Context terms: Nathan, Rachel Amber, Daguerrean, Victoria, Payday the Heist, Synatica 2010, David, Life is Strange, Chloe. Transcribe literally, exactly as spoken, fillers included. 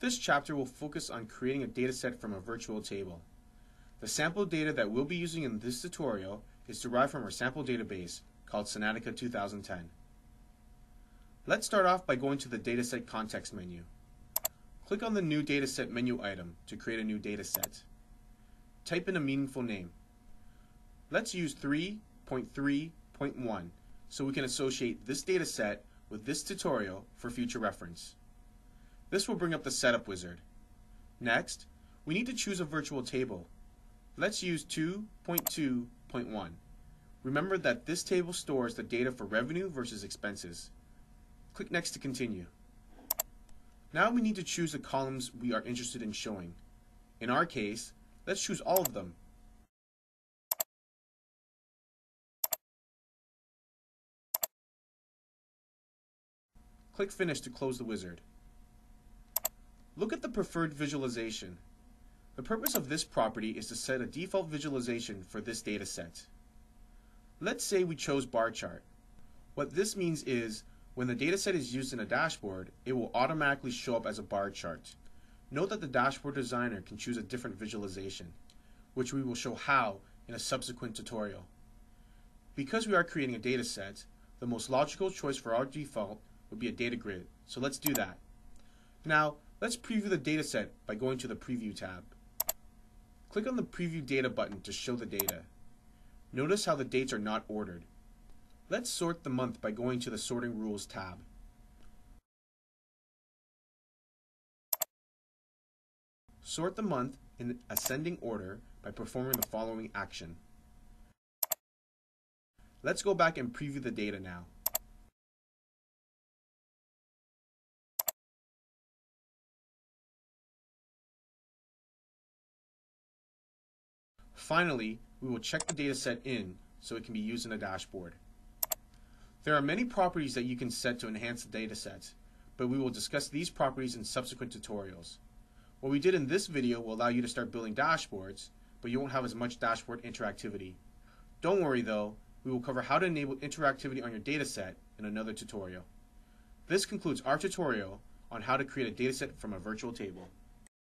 This chapter will focus on creating a dataset from a virtual table. The sample data that we'll be using in this tutorial is derived from our sample database called Synatica twenty ten. Let's start off by going to the Dataset context menu. Click on the New Dataset menu item to create a new dataset. Type in a meaningful name. Let's use three point three point one so we can associate this dataset with this tutorial for future reference. This will bring up the setup wizard. Next, we need to choose a virtual table. Let's use two point two point one. Remember that this table stores the data for revenue versus expenses. Click Next to continue. Now we need to choose the columns we are interested in showing. In our case, let's choose all of them. Click Finish to close the wizard. Look at the preferred visualization. The purpose of this property is to set a default visualization for this data set. Let's say we chose bar chart. What this means is when the data set is used in a dashboard, it will automatically show up as a bar chart. Note that the dashboard designer can choose a different visualization, which we will show how in a subsequent tutorial. Because we are creating a data set, the most logical choice for our default would be a data grid, so let's do that. Now, let's preview the data set by going to the Preview tab. Click on the Preview Data button to show the data. Notice how the dates are not ordered. Let's sort the month by going to the Sorting Rules tab. Sort the month in ascending order by performing the following action. Let's go back and preview the data now. Finally, we will check the data set in so it can be used in a dashboard. There are many properties that you can set to enhance the data set, but we will discuss these properties in subsequent tutorials. What we did in this video will allow you to start building dashboards, but you won't have as much dashboard interactivity. Don't worry though, we will cover how to enable interactivity on your data set in another tutorial. This concludes our tutorial on how to create a data set from a virtual table.